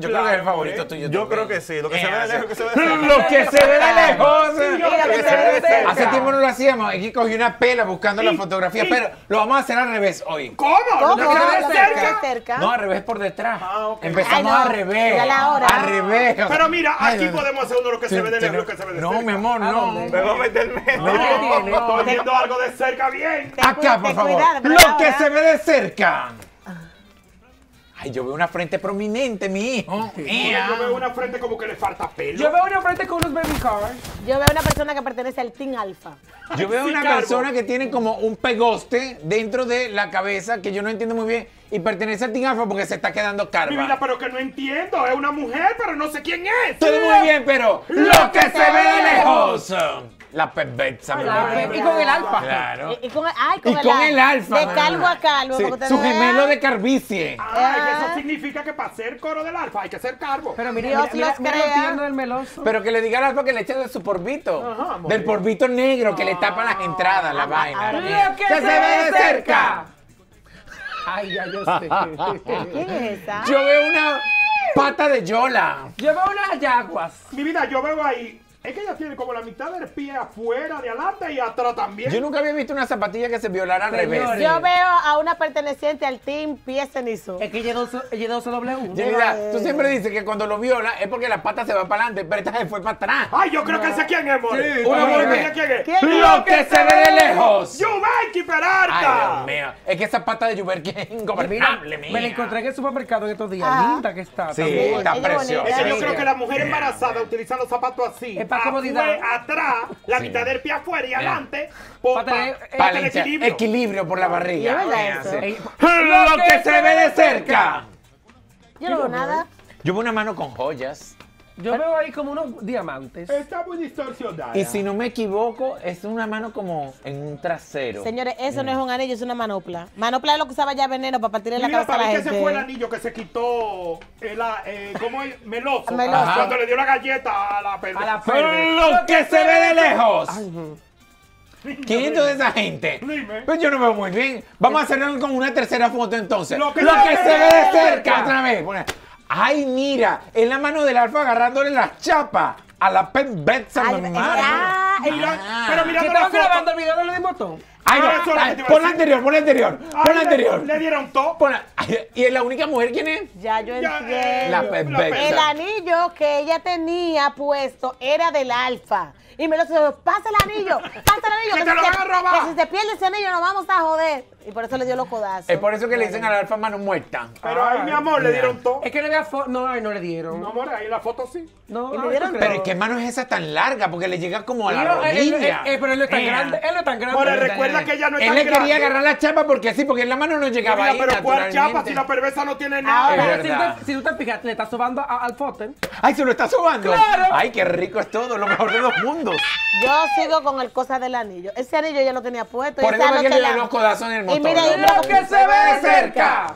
Yo creo que es el favorito tuyo. Yo creo que sí. Lo que se ve de lejos. Lo que se ve de lejos. Hace tiempo no lo hacíamos. Aquí cogí una pela buscando la fotografía, pero lo vamos a hacer al revés hoy. ¿Cómo? No, al revés por detrás. Empezamos al revés. Al revés. Pero mira, aquí podemos hacer uno lo que se ve de lejos, lo que se ve de cerca. No, mi amor, no. Me voy a meterme. Estoy viendo algo de cerca bien. Acá, por favor. Lo que se ve de cerca. Ay, yo veo una frente prominente, mi hijo. Yo veo una frente como que le falta pelo. Yo veo una frente con unos baby cars. Yo veo una persona que pertenece al Team Alpha. Yo veo una persona que tiene como un pegoste dentro de la cabeza que yo no entiendo muy bien y pertenece al Team Alpha porque se está quedando calva. Mi vida, pero que no entiendo. Es una mujer, pero no sé quién es. Todo muy bien, pero lo que se ve de lejos. La perversa. Y con el alfa. Claro. Y con el alfa. De calvo a calvo. Sí. Su gemelo de calvicie. Ay, que eso significa que para ser coro del alfa hay que ser calvo. Pero mira, mira el meloso. Pero que le diga al alfa que le eche de su polvito. Ajá, del polvito negro que le tapa las entradas, la vaina. Lo que se ve de cerca. Ay, ya yo sé. ¿Quién es esa? Yo veo una pata de yola. Yo veo unas yaguas. Mi vida, yo veo ahí. Es que ella tiene como la mitad del pie afuera, de adelante y atrás también. Yo nunca había visto una zapatilla que se violara al revés. Yo veo a una perteneciente al Team Pie Cenizo. Es que llegó solo W. Mira, tú siempre dices que cuando lo viola es porque la pata se va para adelante, pero esta se fue para atrás. Ay, yo creo que sé quién es, amor. Sí, ¿quién es? Lo que se ve de lejos. ¡Yuberki Peralta! Ay, Dios mío. Es que esa pata de Yuberki es ingobernable, mía. Me la encontré en el supermercado en estos días. Linda que está. Sí, está preciosa. Es que yo creo que la mujer embarazada utilizan los zapatos así. Atrás, la mitad del pie afuera y adelante, para el equilibrio por la barriga. Lo que se ve de cerca. Yo no veo nada. Yo veo una mano con joyas. Yo veo ahí como unos diamantes. Está muy distorsionada. Y si no me equivoco, es una mano como en un trasero. Señores, eso no es un anillo, es una manopla. Manopla es lo que usaba ya Veneno para partir en la cabeza a la gente. Mira, ese fue el anillo que se quitó como el meloso. Cuando le dio la galleta a la perra. ¡Lo que se ve de lejos! ¿Quién es toda esa gente? Pues yo no veo muy bien. Vamos a hacerlo con una tercera foto entonces. ¡Lo que se ve de cerca! Otra vez. Ay, mira, en la mano del alfa agarrándole las chapas a la perversa, mamá. Pero mira, estamos grabando el video de los botón. Ay, no, pon la anterior. Le dieron todo. ¿Y es la única mujer quién es? Ya yo entiendo. La perversa. El anillo que ella tenía puesto era del alfa. Y me lo dijo, pasa el anillo. Que te lo van a robar. Que si se pierde ese anillo nos vamos a joder. Y por eso le dio los codazos. Es por eso que le dicen a la alfa mano muerta. Pero ay, mi amor, le dieron todo. Es que no había foto. No, no le dieron. No, amor, ahí la foto sí. No, le dieron todo. Pero ¿qué mano es esa tan larga? Porque le llega como a la rodilla. Pero él no es tan grande. Él no es tan grande. Ahora, recuerda que ella no es tan grande. Él le quería agarrar la chapa porque en la mano no llegaba ahí. Pero ¿cuál chapa si la perversa no tiene nada? Si tú te fijas, le está sobando al fote. Ay, se lo está sobando. Claro. Ay, qué rico es todo. Lo mejor de los mundos. Yo sigo con el cosa del anillo. Ese anillo ya lo tenía puesto. Por eso que le dio los codazos en el motor. Y mira, lo que se ve de cerca.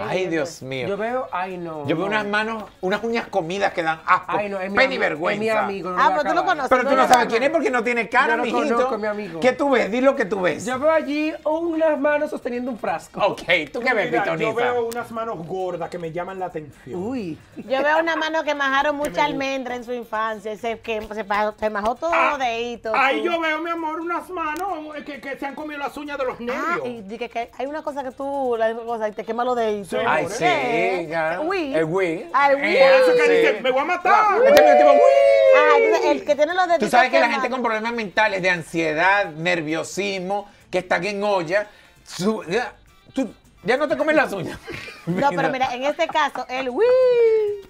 Ay, Dios mío. Yo veo, ay no. Yo veo unas manos, unas uñas comidas que dan asco. Ay, no, es mi amigo, vergüenza. Es mi amigo, no pero tú lo conoces. Pero tú no sabes quién es porque no tiene cara, mijito. Yo no conozco a mi amigo. ¿Qué tú ves? Di lo que tú ves. Yo veo allí unas manos sosteniendo un frasco. Ok, ¿tú qué ves, Pitonita? Yo veo unas manos gordas que me llaman la atención. Uy. Yo veo una mano que majaron mucha almendra en su infancia. Se majó todo rodeíto. Ahí yo veo, mi amor, unas manos que se han comido las uñas de los nervios. Ah, y que hay una cosa que tú, te quema lo de sí, ay, sí, el Wii. Me voy a matar. Este es mi último Wii. El que tiene los deditos. Tú sabes que la gente con problemas mentales de ansiedad, nerviosismo, que están en olla, ya no te comes las uñas. No, pero mira, en este caso, el Wii.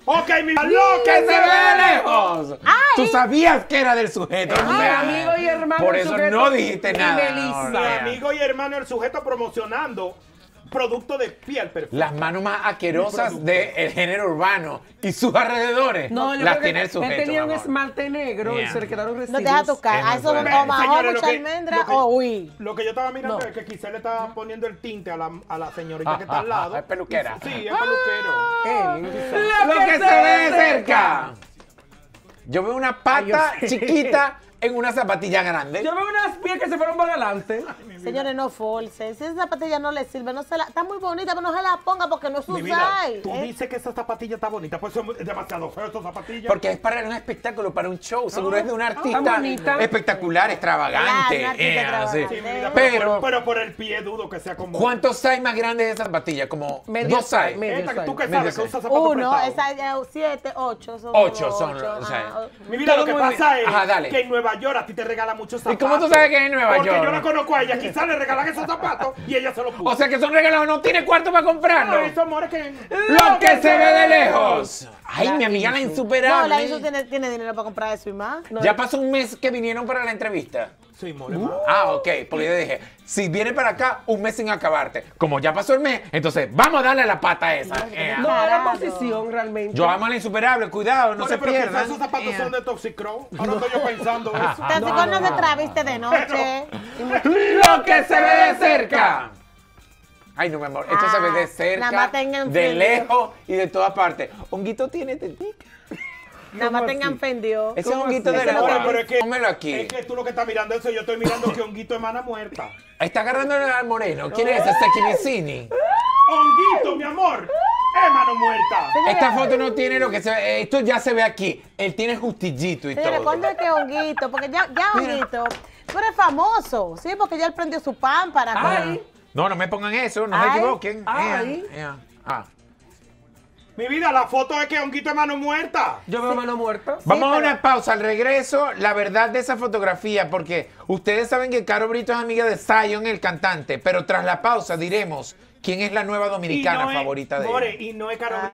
Ok, mi lo que se ve lejos. Tú sabías que era del sujeto. Amigo y hermano. Por eso no dijiste nada. Amigo y hermano, el sujeto promocionando producto de piel perfecta. Las manos más asquerosas del género urbano y sus alrededores las tiene el sujeto. Él tenía un esmalte negro y se le quedaron residuos. No te deja tocar. A eso o majó mucha almendra o uy. Lo que yo estaba mirando es que quizás le estaba poniendo el tinte a la señorita que está al lado. Es peluquera. Sí, es peluquero. Lo que se ve cerca. Yo veo una pata chiquita en una zapatilla grande. Yo veo unas pies que se fueron para adelante. Señores, no force. Si esa zapatilla no le sirve, no se la... Está muy bonita, pero no se la ponga porque no es un style. Tú dices que esa zapatilla está bonita, pues son demasiado feos esas zapatillas. Porque es para un espectáculo, para un show. Seguro es de un artista espectacular, extravagante. Claro, extravagante. Sí, mira, pero por el pie dudo que sea como... ¿Cuántos hay más grandes de esa zapatilla? Como dos hay. ¿Tú qué sabes que usa zapatos prestados? Esa 7, 8. Son 8 son. Mi vida, lo que pasa es que en Nueva York a ti te regalan muchos zapatos. ¿Y cómo tú sabes que es en Nueva York? Porque yo la conozco a ella. Quizás le regalan esos zapatos y ella se los puso. O sea que son regalados, no tiene cuarto para comprarlos. No, esos amores que... ¡Lo que se ve de lejos! Ay, mi amiga la insuperable. No, la Isu tiene dinero para comprar eso y más. Ya pasó un mes que vinieron para la entrevista. Sí, more. Ah, ok, porque yo dije, si viene para acá, un mes sin acabarte. Como ya pasó el mes, entonces vamos a darle la pata a esa. No, la posición realmente. Yo amo a la insuperable, cuidado, no se pierdan. Pero esos zapatos son de Toxicrow. Ahora estoy yo pensando eso. Toxicrow no se traviste de noche. Lo que se ve de cerca. Ay, no, mi amor, esto se ve de cerca, de lejos y de todas partes. Honguito tiene tetica. Nada más tengan pendido. Ese es Honguito de la hora. Pero es que, pónmelo aquí. Es que tú lo que estás mirando eso, yo estoy mirando que Honguito es mano muerta. Está agarrando al moreno. ¿Quién es ese? Sequimicini. Honguito, mi amor. Es mano muerta. Esta foto no tiene lo que se ve. Esto ya se ve aquí. Él tiene justillito y todo. Pero ¿cuándo es que Honguito? Porque ya Honguito, tú eres famoso, ¿sí? Porque ya él prendió su pan para comer. No, no me pongan eso. No se equivoquen. Ay. Mi vida, la foto es que Honguito es mano muerta. Yo veo mano muerta. Vamos a una pausa. Al regreso, la verdad de esa fotografía, porque ustedes saben que Caro Brito es amiga de Zion, el cantante, pero tras la pausa diremos quién es la nueva dominicana favorita de él. Y no es Caro Brito.